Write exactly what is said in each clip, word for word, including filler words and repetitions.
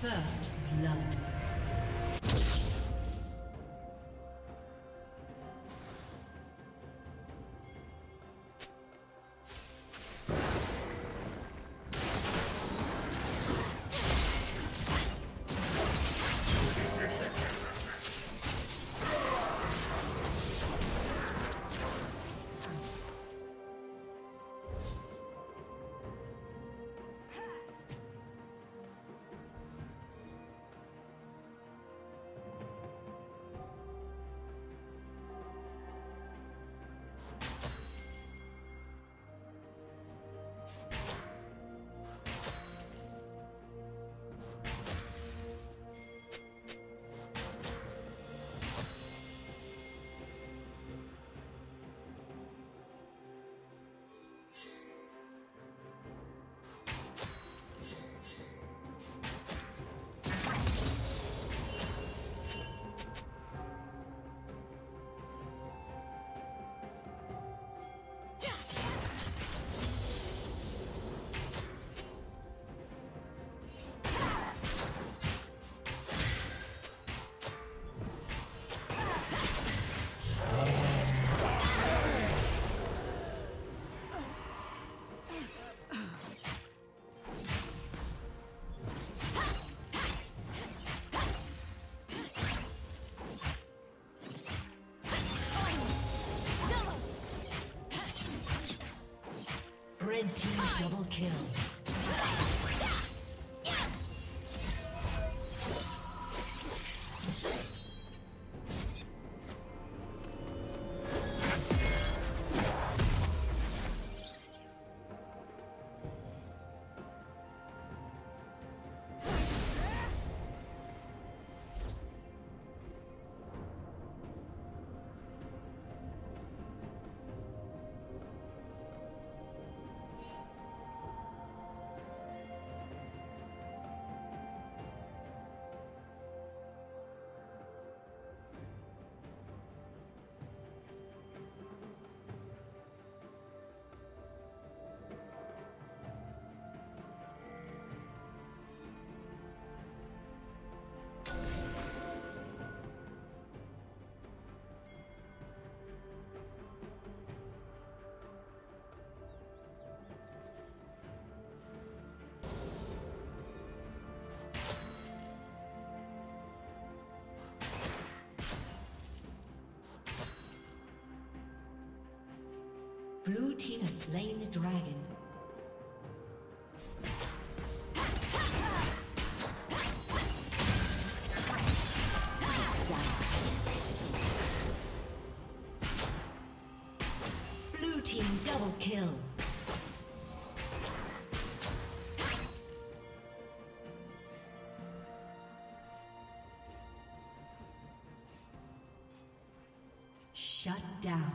First blood. Red team double kill. Blue team has slain the dragon. Blue team double kill. Shut down.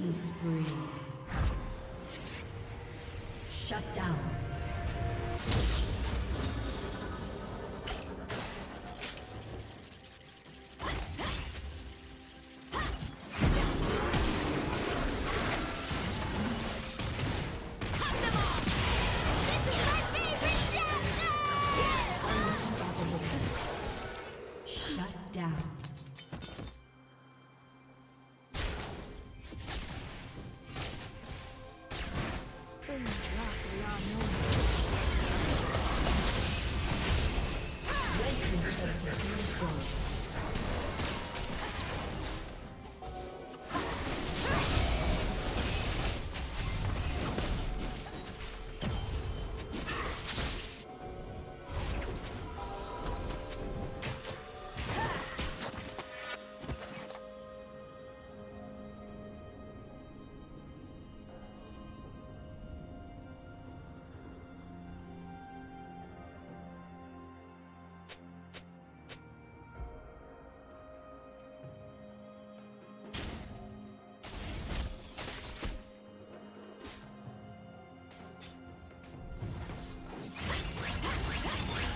Killing spree. Shut down.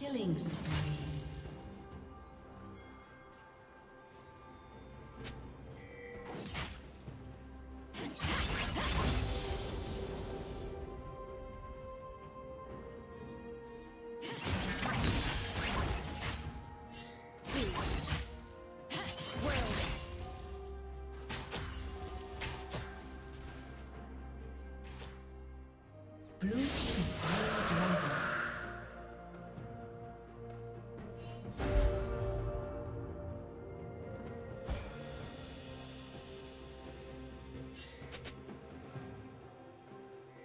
Killing spree. Blue team is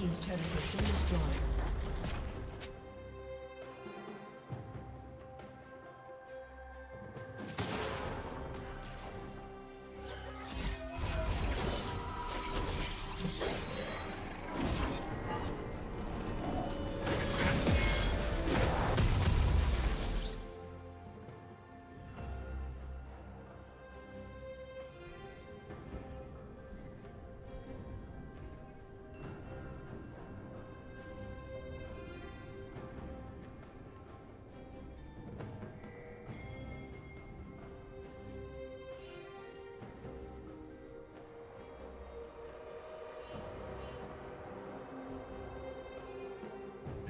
Team's turret has been destroyed.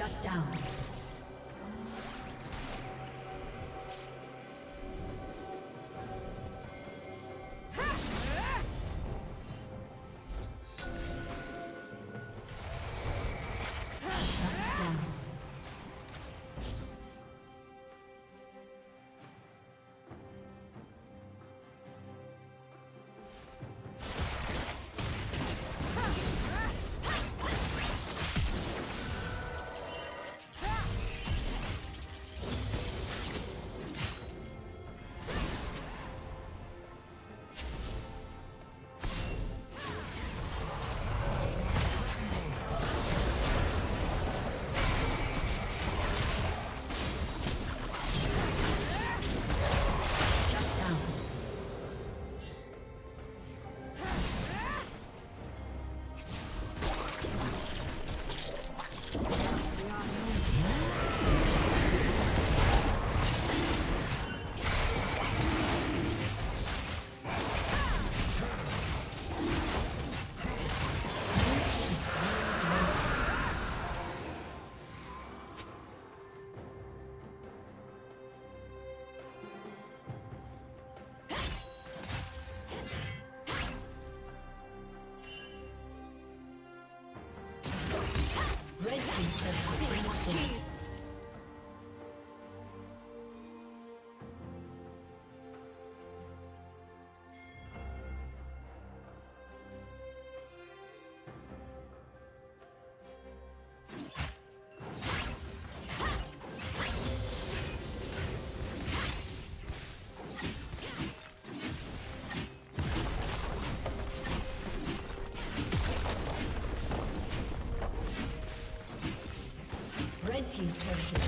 Shut down. Red team's turret has